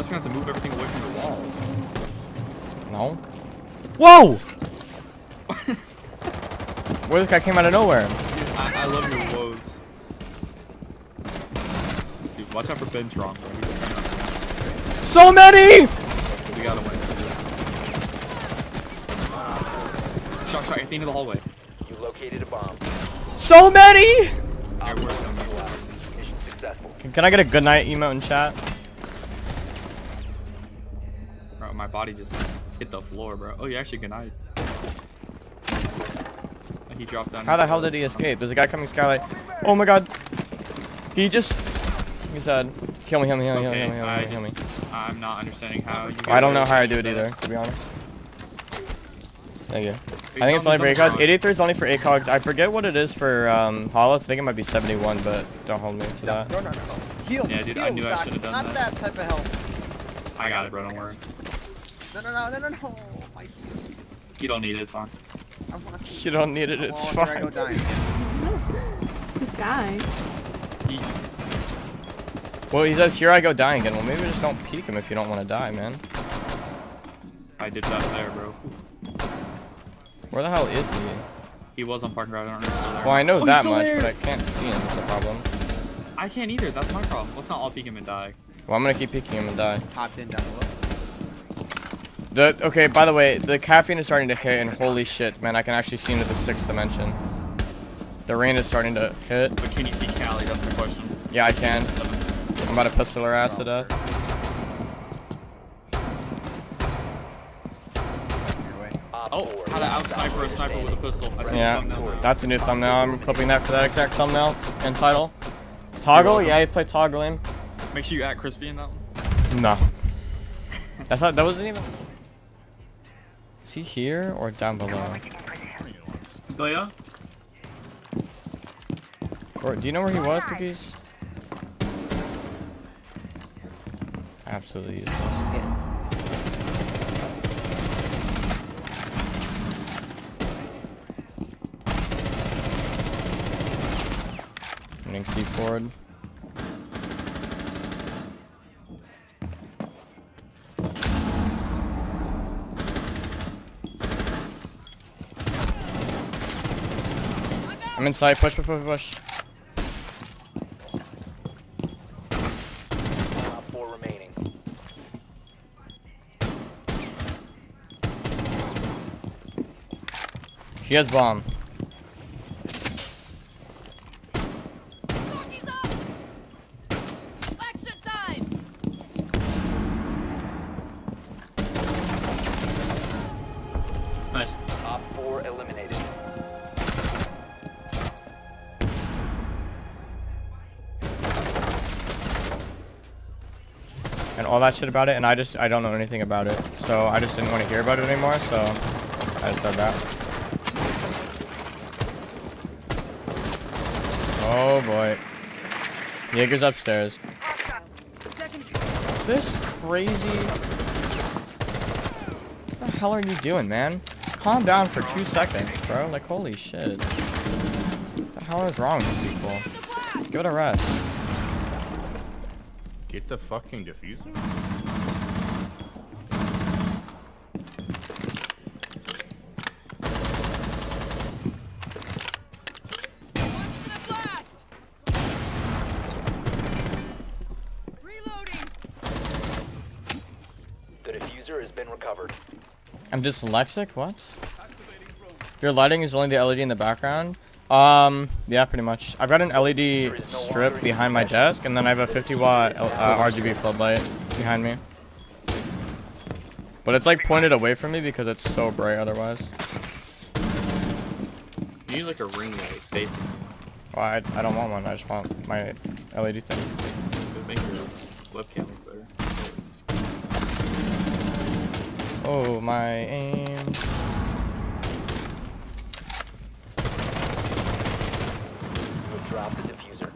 You're also gonna have to move everything away from the walls. No. Whoa! Where this guy came out of nowhere. Dude, I love your woes. Dude, watch out for Ben Tron. So many! We got him. Shock, shock, at the end of the hallway. You located a bomb. So many! Can I get a goodnight emote in chat? Bro, my body just hit the floor, bro. Oh, yeah, actually, goodnight. He dropped down. How the hell did he escape? There's a guy coming skylight. Oh my god. He just... He's dead. Kill me, kill me, kill me, kill me, kill me, kill me. I'm not understanding how you... I don't know how I do it either, to be honest. Thank you. I think it's only for ACOGS. 83 is only for ACOGS. I forget what it is for Hollis. I think it might be 71, but don't hold me to that. No, no, no, no. Heals, yeah, dude, heals, I knew I should have done that. Not that type of health. I got it, bro. Don't worry. No, no, no, no, no, no. My heals. You don't need it. It's fine. You don't need it. It's fine. This guy. Well, he says, here I go dying again. Well, maybe just don't peek him if you don't want to die, man. I did that there, bro. Where the hell is he? He was on parking garage. I don't remember there. Well, I know that much, but I can't see him. That's a problem. I can't either. That's my problem. Let's not all peek him and die. Well, I'm gonna keep peeking him and die. Popped in down below. Okay, by the way, the caffeine is starting to hit, and holy shit, man, I can actually see into the 6th dimension. The rain is starting to hit. But can you see Kali? That's the question. Yeah, I can. I'm about to pistol her ass to death. Oh, how to out-sniper a sniper with a pistol. I see the thumbnail. That's a new thumbnail. I'm clipping that for that exact thumbnail and title. Toggle? Yeah, you play Toggle in. Make sure you act crispy in that one. No. That's not, that wasn't even... Is he here or down below? Oh, yeah? Or, do you know where he was, Cookies? Absolutely useless. C forward. I'm inside. Push, push, push, push. Four remaining. She has bomb. And all that shit about it, and I don't know anything about it, so I just didn't want to hear about it anymore, so I just said that. Oh boy, Jaeger's upstairs. This crazy. What the hell are you doing, man? Calm down for 2 seconds, bro. Like, holy shit. What the hell is wrong with people? Give it a rest. Get the fucking diffuser? Reloading. The diffuser has been recovered. I'm dyslexic? What? Your lighting is only the LED in the background? Yeah, pretty much. I've got an LED strip behind my desk, and then I have a 50-watt RGB floodlight behind me. But it's like pointed away from me because it's so bright otherwise. You need like a ring light, basically. Well, I don't want one. I just want my LED thing. Make your webcam look better. Oh, my aim. Drop the diffuser.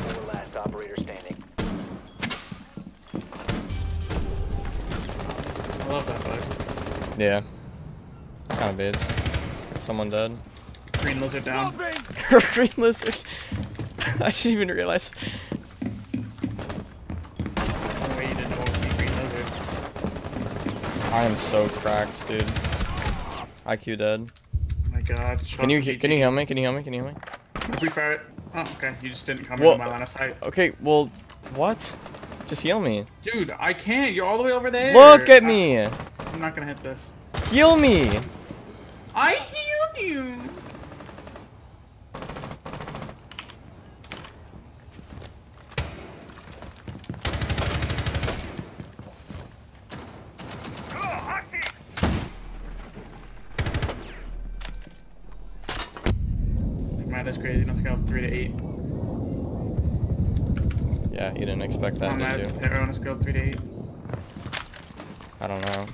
Four last operator standing. I love that bike. Yeah. Kind of is. Someone dead. green lizard down. Green lizard. I didn't even realize. Oh, wait, you didn't know it was green lizard. I am so cracked, dude. IQ dead. Oh my god. Can you heal me? Can you heal me? Can you heal me? We fire it. Oh, okay. You just didn't come into my line of sight. Okay. Well, what? Just heal me. Dude, I can't. You're all the way over there. Look at me. I'm not gonna hit this. Heal me. I healed you. That's crazy. Let's go 3 to 8. Yeah, you didn't expect that, did you? Let's go 3 to 8. I don't know.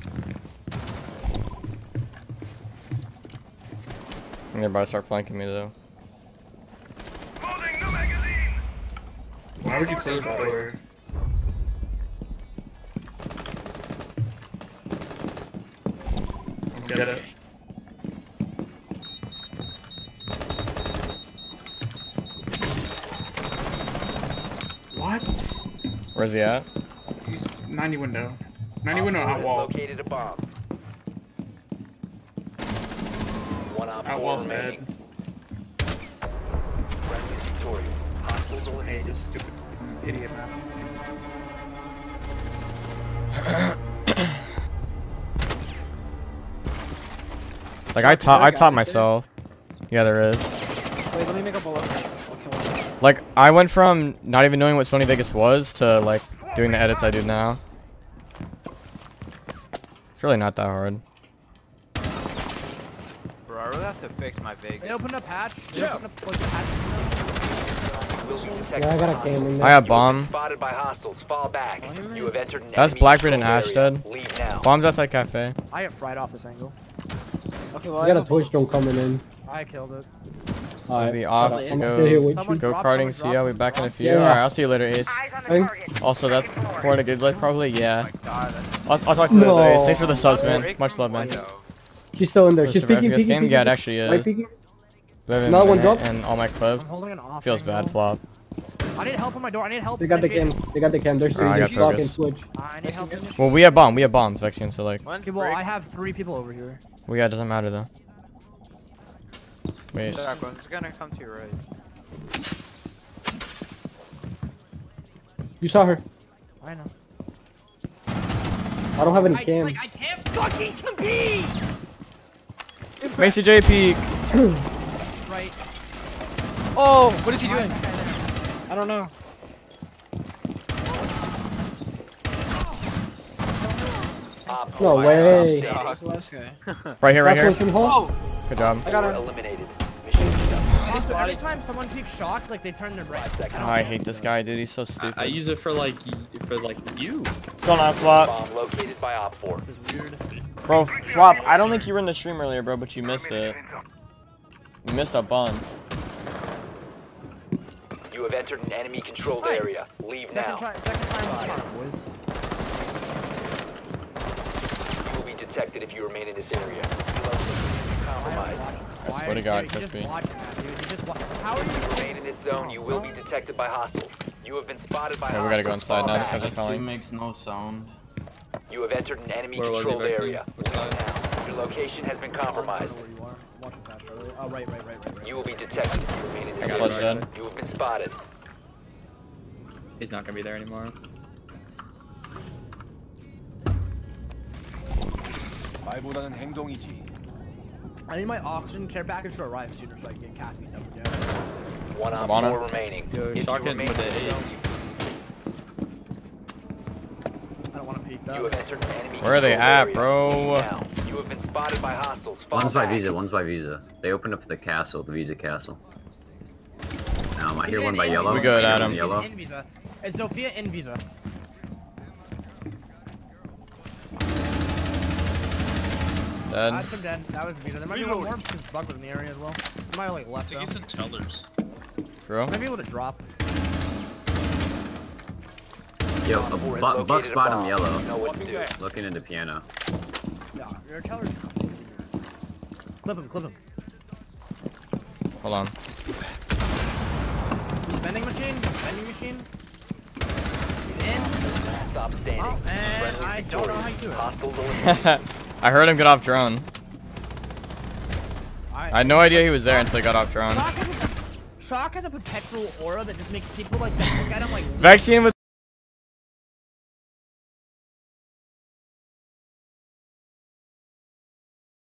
They're about to start flanking me though. Loading the magazine. Why would you close that door? Get it. Where's he at? He's 90 window. 90 window hot wall. Located a bomb. Hot wall's dead. Hey, this stupid idiot map. Like I taught myself. Yeah, there is. Wait, let me make a bullet. Like, I went from not even knowing what Sony Vegas was to, like, doing the edits I do now. It's really not that hard. Bro, I really have to fix my Vegas. They opened up hatch. Yeah. I got a game in there. I got bomb. That's Blackbeard and Ashstead. Bomb's outside cafe. I got fried off this angle. Okay, well, I got a toy storm coming in. I killed it. Alright, be off to go karting. See ya. We back in a few. Alright, I'll see you later, Ace. Also, that's for a good life, probably. Yeah. I'll talk to you later, Ace. Thanks for the subs, man. Much love, man. She's still in there. She's peeking. Yeah, it actually is. Another one dropped. And all my club. Feels bad, Flop. I need help on my door. I need help. They got the cam. They got the cam. There's three. There's Flock and Switch. I need help. Well, we have bomb. We have bombs, Vexian. So like. Okay, well, I have 3 people over here. Well, yeah, it doesn't matter though. Wait. It's gonna come to your right. You saw her. I know. I don't have any cam. Like, I can't fucking compete! Macy J peek. Right. Oh, what is he doing? I don't know. No way. Right here, right here. Oh. Good job. I got her. Eliminated. Every time someone keeps shocked, like they turn their right. Oh, I hate this guy, dude. He's so stupid. I use it for like you. What's going on, Flop? Located by Op 4. This is weird. Bro, Flop, I don't think you were in the stream earlier, bro, but you missed it. You missed a bun. You have entered an enemy-controlled area. Leave now. Second time, boys. Detected if you remain in this area. I swear to God, Crispy. How are you remain in this zone? You will be detected by hostiles. You have been spotted by hostiles. We gotta go inside now. This guy's calling. Makes no sound. You have entered an enemy-controlled area. Your location has been compromised. Oh, right. You will be detected if you remain in this area. You have been spotted. He's not gonna be there anymore. I need my oxygen care package to arrive sooner so I can get caffeine over there. One on four remaining. I don't want to peek that. Where are they at, bro? You have been spotted by hostiles. One's by Visa, one's by Visa. They opened up the castle, the Visa castle. I hear one by yellow. We good, Adam. It's Sophia in Visa. Dead. I'm dead. That was Visa. There might be one more because Buck was in the area as well. He might have like left. I think he's in tellers. Bro. Might be able to drop. Yo, Buck's bottom yellow. You know what to do. Looking into piano. Yeah, your tellers. Clip him. Hold on. Vending machine? Vending machine? In? Stop standing. Oh, man, I don't know how you do it. I heard him get off drone. I had no idea he was there until he got off drone. Shock has a perpetual aura that just makes people like that look at him like... Vaccine was